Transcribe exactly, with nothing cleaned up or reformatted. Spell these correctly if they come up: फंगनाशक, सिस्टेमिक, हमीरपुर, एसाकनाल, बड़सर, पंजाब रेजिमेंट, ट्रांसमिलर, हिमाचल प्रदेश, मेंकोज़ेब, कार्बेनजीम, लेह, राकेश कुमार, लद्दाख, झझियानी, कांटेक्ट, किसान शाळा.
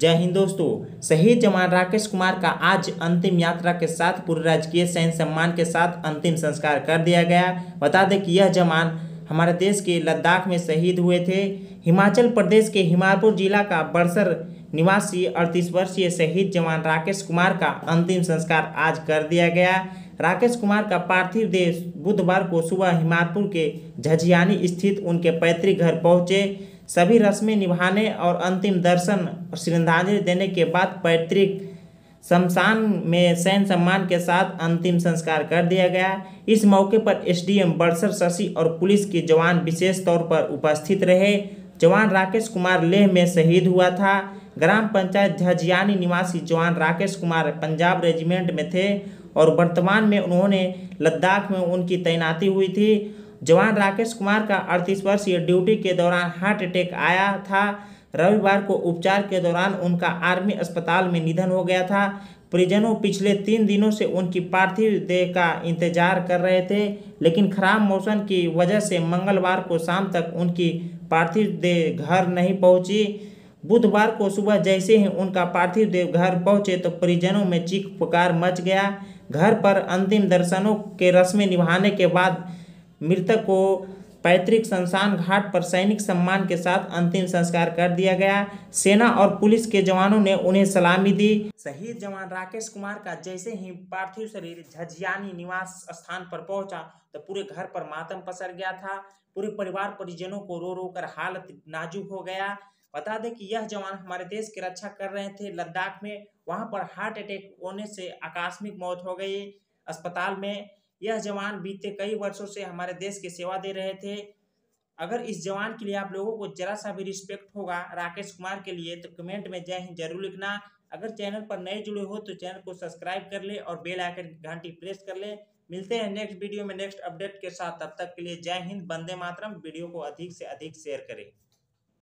जय हिंद दोस्तों, शहीद जवान राकेश कुमार का आज अंतिम यात्रा के साथ पूरे राजकीय सैन्य सम्मान के साथ अंतिम संस्कार कर दिया गया। बता दें कि यह जवान हमारे देश के लद्दाख में शहीद हुए थे। हिमाचल प्रदेश के हमीरपुर जिला का बड़सर निवासी अड़तीस वर्षीय शहीद जवान राकेश कुमार का अंतिम संस्कार आज कर दिया गया। राकेश कुमार का पार्थिव देह बुधवार को सुबह हमीरपुर के झझियानी स्थित उनके पैतृक घर पहुँचे। सभी रस्में निभाने और अंतिम दर्शन और श्रद्धांजलि देने के बाद पैतृक शमशान में सैन्य सम्मान के साथ अंतिम संस्कार कर दिया गया। इस मौके पर एसडीएम बड़सर शशि और पुलिस के जवान विशेष तौर पर उपस्थित रहे। जवान राकेश कुमार लेह में शहीद हुआ था। ग्राम पंचायत झझियानी निवासी जवान राकेश कुमार पंजाब रेजिमेंट में थे और वर्तमान में उन्होंने लद्दाख में उनकी तैनाती हुई थी। जवान राकेश कुमार का अड़तीस वर्षीय ड्यूटी के दौरान हार्ट अटैक आया था। रविवार को उपचार के दौरान उनका आर्मी अस्पताल में निधन हो गया था। परिजनों पिछले तीन दिनों से उनकी पार्थिव देह का इंतजार कर रहे थे, लेकिन खराब मौसम की वजह से मंगलवार को शाम तक उनकी पार्थिव देह घर नहीं पहुंची। बुधवार को सुबह जैसे ही उनका पार्थिव देह घर पहुंचे तो परिजनों में चीख पुकार मच गया। घर पर अंतिम दर्शनों के रस्में निभाने के बाद मृतक को पैतृक शमशान घाट पर सैनिक सम्मान के साथ अंतिम संस्कार कर दिया गया। सेना और पुलिस के जवानों ने उन्हें सलामी दी। शहीद जवान राकेश कुमार का जैसे ही पार्थिव शरीर झझियानी निवास स्थान पर पहुंचा तो पूरे घर पर मातम पसर गया था। पूरे परिवार परिजनों को रो रो कर हालत नाजुक हो गया। बता दें कि यह जवान हमारे देश की रक्षा कर रहे थे लद्दाख में। वहाँ पर हार्ट अटैक होने से आकस्मिक मौत हो गई अस्पताल में। यह जवान बीते कई वर्षों से हमारे देश की सेवा दे रहे थे। अगर इस जवान के लिए आप लोगों को जरा सा भी रिस्पेक्ट होगा राकेश कुमार के लिए तो कमेंट में जय हिंद जरूर लिखना। अगर चैनल पर नए जुड़े हो तो चैनल को सब्सक्राइब कर ले और बेल आइकन घंटी प्रेस कर ले। मिलते हैं नेक्स्ट वीडियो में नेक्स्ट अपडेट के साथ। तब तक के लिए जय हिंद, वंदे मातरम। वीडियो को अधिक से अधिक शेयर करें।